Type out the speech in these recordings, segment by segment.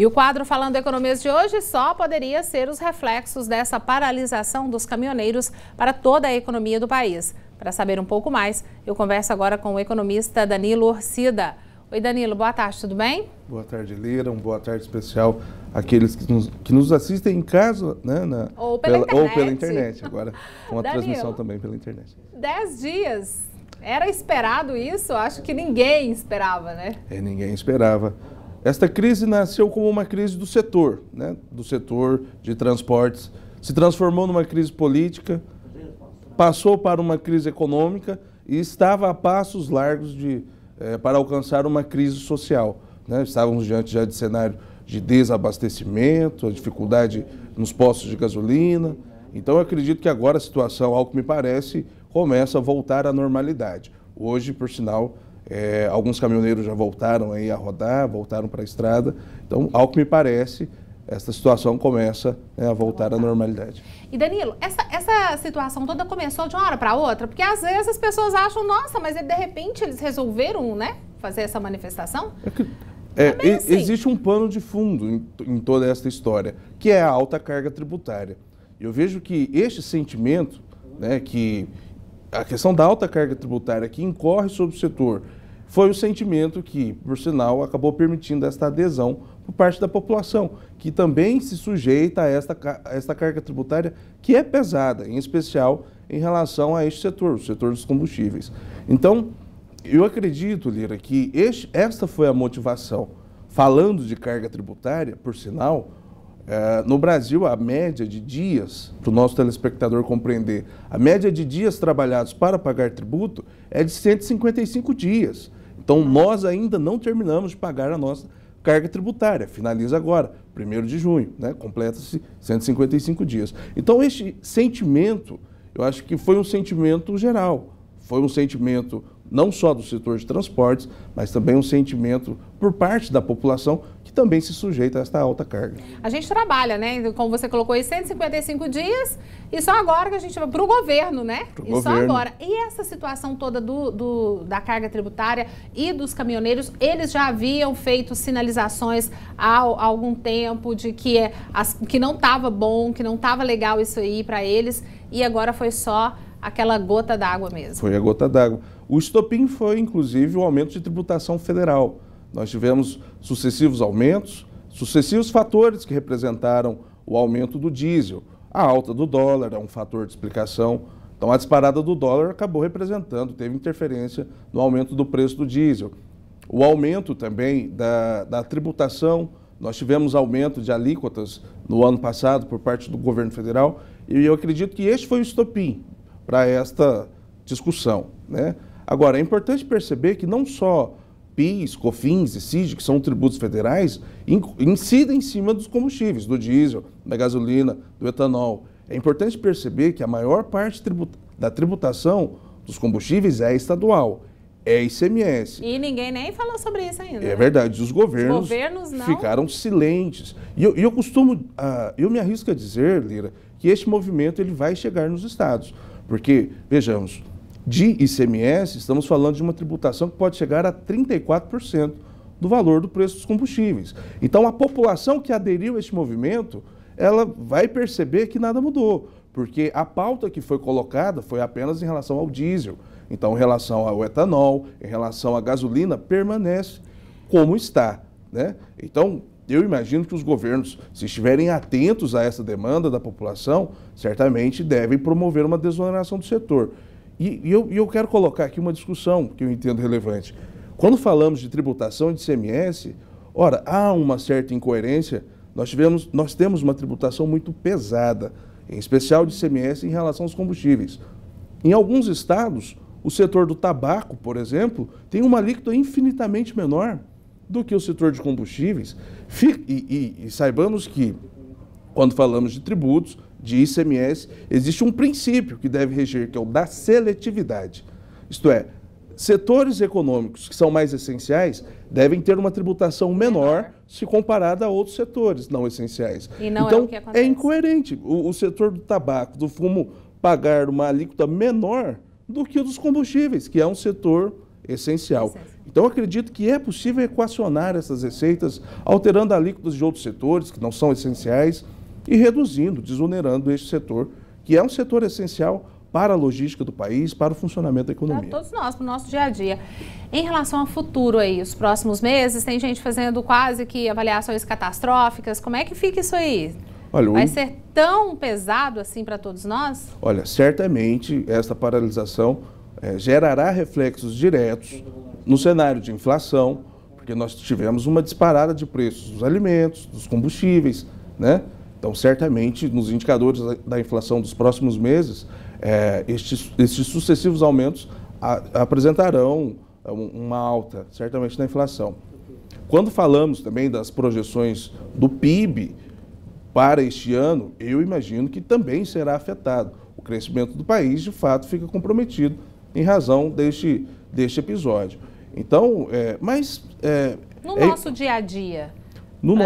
E o quadro Falando Economias de hoje só poderia ser os reflexos dessa paralisação dos caminhoneiros para toda a economia do país. Para saber um pouco mais, eu converso agora com o economista Danilo Orcida. Oi, Danilo, boa tarde, tudo bem? Boa tarde, Lira, boa tarde especial àqueles que nos assistem em casa, né, ou pela internet, agora uma Danilo, transmissão também pela internet. 10 dias, era esperado isso? Acho que ninguém esperava, né? É, ninguém esperava. Esta crise nasceu como uma crise do setor, né, do setor de transportes, se transformou numa crise política, passou para uma crise econômica e estava a passos largos para alcançar uma crise social. Né? Estávamos diante já de cenário de desabastecimento, a dificuldade nos postos de gasolina. Então, eu acredito que agora a situação, ao que me parece, começa a voltar à normalidade. Hoje, por sinal, alguns caminhoneiros já voltaram aí a rodar, voltaram para a estrada. Então, ao que me parece, essa situação começa a voltar à normalidade. E, Danilo, essa situação toda começou de uma hora para outra? Porque, às vezes, as pessoas acham, nossa, mas de repente eles resolveram, né, fazer essa manifestação? Existe um pano de fundo em toda essa história, que é a alta carga tributária. Eu vejo que este sentimento, né, que a questão da alta carga tributária que incorre sobre o setor, foi o sentimento que, por sinal, acabou permitindo esta adesão por parte da população, que também se sujeita a esta carga tributária que é pesada, em especial em relação a este setor, o setor dos combustíveis. Então, eu acredito, Lira, que esta foi a motivação. Falando de carga tributária, por sinal, no Brasil, a média de dias, para o nosso telespectador compreender, a média de dias trabalhados para pagar tributo é de 155 dias. Então, nós ainda não terminamos de pagar a nossa carga tributária. Finaliza agora, 1º de junho, né? Completa-se 155 dias. Então, este sentimento, eu acho que foi um sentimento geral. Foi um sentimento não só do setor de transportes, mas também um sentimento por parte da população que também se sujeita a esta alta carga. A gente trabalha, né? Como você colocou aí, 155 dias e só agora que a gente vai para o governo, né? Só agora. E essa situação toda da carga tributária e dos caminhoneiros, eles já haviam feito sinalizações há algum tempo de que não estava bom, que não estava legal isso aí para eles e agora foi só aquela gota d'água mesmo. Foi a gota d'água. O estopim foi, inclusive, o aumento de tributação federal. Nós tivemos sucessivos aumentos, sucessivos fatores que representaram o aumento do diesel. A alta do dólar é um fator de explicação. Então, a disparada do dólar acabou representando, teve interferência no aumento do preço do diesel. O aumento também da tributação. Nós tivemos aumento de alíquotas no ano passado por parte do governo federal. E eu acredito que este foi o estopim para esta discussão, né? Agora, é importante perceber que não só PIS, COFINS e CIDE, que são tributos federais, incidem em cima dos combustíveis, do diesel, da gasolina, do etanol. É importante perceber que a maior parte da tributação dos combustíveis é estadual, é ICMS. E ninguém nem falou sobre isso ainda. É verdade, os governos não ficaram silentes. E eu me arrisco a dizer, Lira, que este movimento ele vai chegar nos estados. Porque, vejamos, de ICMS, estamos falando de uma tributação que pode chegar a 34% do valor do preço dos combustíveis. Então, a população que aderiu a este movimento, ela vai perceber que nada mudou, porque a pauta que foi colocada foi apenas em relação ao diesel. Então, em relação ao etanol, em relação à gasolina, permanece como está, né? Então, eu imagino que os governos, se estiverem atentos a essa demanda da população, certamente devem promover uma desoneração do setor. E eu quero colocar aqui uma discussão que eu entendo relevante. Quando falamos de tributação e de ICMS, ora, há uma certa incoerência. Nós temos uma tributação muito pesada, em especial de ICMS em relação aos combustíveis. Em alguns estados, o setor do tabaco, por exemplo, tem uma alíquota infinitamente menor do que o setor de combustíveis. E saibamos que, quando falamos de tributos, de ICMS, existe um princípio que deve reger, que é o da seletividade. Isto é, setores econômicos que são mais essenciais devem ter uma tributação menor se comparada a outros setores não essenciais. E não então, é o que acontece. É incoerente o setor do tabaco, do fumo, pagar uma alíquota menor do que o dos combustíveis, que é um setor essencial. Então, eu acredito que é possível equacionar essas receitas, alterando alíquotas de outros setores que não são essenciais e reduzindo, desonerando este setor, que é um setor essencial para a logística do país, para o funcionamento da economia. Para todos nós, para o nosso dia a dia. Em relação ao futuro aí, os próximos meses, tem gente fazendo quase que avaliações catastróficas. Como é que fica isso aí? Olha, vai ser tão pesado assim para todos nós? Olha, certamente esta paralisação gerará reflexos diretos no cenário de inflação, porque nós tivemos uma disparada de preços dos alimentos, dos combustíveis, né? Então, certamente, nos indicadores da inflação dos próximos meses, estes sucessivos aumentos apresentarão uma alta, certamente, na inflação. Quando falamos também das projeções do PIB para este ano, eu imagino que também será afetado. O crescimento do país, de fato, fica comprometido em razão deste episódio. Então, no nosso dia a dia,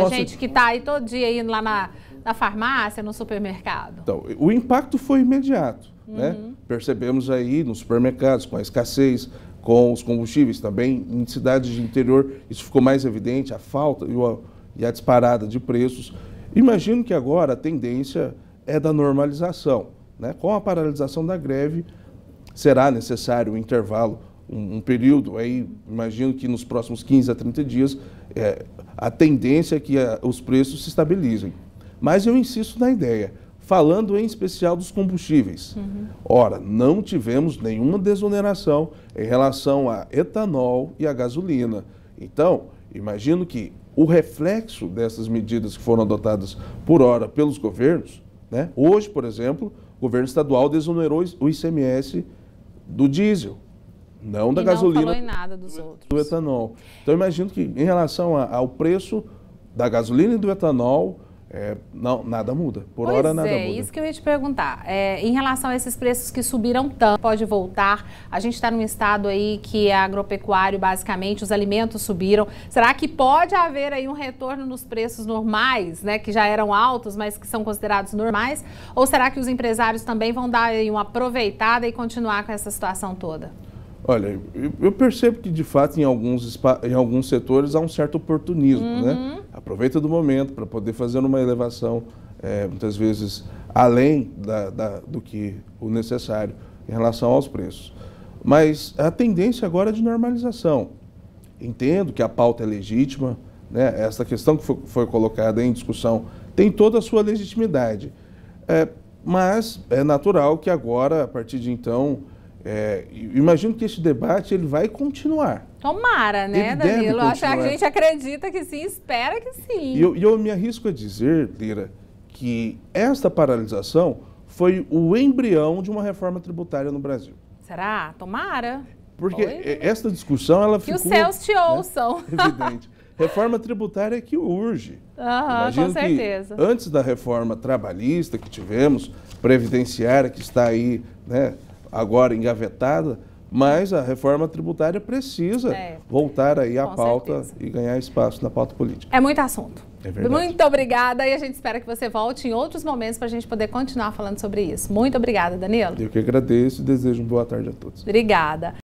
a gente que está aí todo dia indo lá na farmácia, no supermercado? Então, o impacto foi imediato, né? Percebemos aí nos supermercados, com a escassez, com os combustíveis também, em cidades de interior, isso ficou mais evidente, a falta e a disparada de preços. Imagino que agora a tendência é da normalização, né? Com a paralisação da greve, será necessário um intervalo, um período, aí imagino que nos próximos 15 a 30 dias, a tendência é que os preços se estabilizem. Mas eu insisto na ideia, falando em especial dos combustíveis. Ora, não tivemos nenhuma desoneração em relação a etanol e a gasolina. Então, imagino que o reflexo dessas medidas que foram adotadas por hora pelos governos, né? Hoje, por exemplo, o governo estadual desonerou o ICMS do diesel, não da gasolina, não falou em nada dos outros. Do etanol. Então, imagino que em relação ao preço da gasolina e do etanol, não, nada muda. Por hora, nada muda. Isso que eu ia te perguntar. Em relação a esses preços que subiram tanto, pode voltar? A gente está num estado aí que é agropecuário, basicamente, os alimentos subiram. Será que pode haver aí um retorno nos preços normais, né, que já eram altos, mas que são considerados normais? Ou será que os empresários também vão dar aí uma aproveitada e continuar com essa situação toda? Olha, eu percebo que, de fato, em alguns setores há um certo oportunismo, né? Aproveita do momento para poder fazer uma elevação, muitas vezes, além do que o necessário em relação aos preços. Mas a tendência agora é de normalização. Entendo que a pauta é legítima, né? Essa questão que foi colocada em discussão tem toda a sua legitimidade. Mas é natural que agora, a partir de então, imagino que este debate ele vai continuar. Tomara, né, ele Danilo? A gente acredita que sim, espera que sim. E eu me arrisco a dizer, Lira, que esta paralisação foi o embrião de uma reforma tributária no Brasil. Será? Tomara. Porque esta discussão, ela ficou... Que os céus te ouçam. Né, evidente. Reforma tributária que urge. Imagino com certeza. Que antes da reforma trabalhista que tivemos, previdenciária que está aí, né, agora engavetada, mas a reforma tributária precisa voltar aí à pauta e ganhar espaço na pauta política. É muito assunto. É verdade. Muito obrigada e a gente espera que você volte em outros momentos para a gente poder continuar falando sobre isso. Muito obrigada, Danilo. Eu que agradeço e desejo uma boa tarde a todos. Obrigada.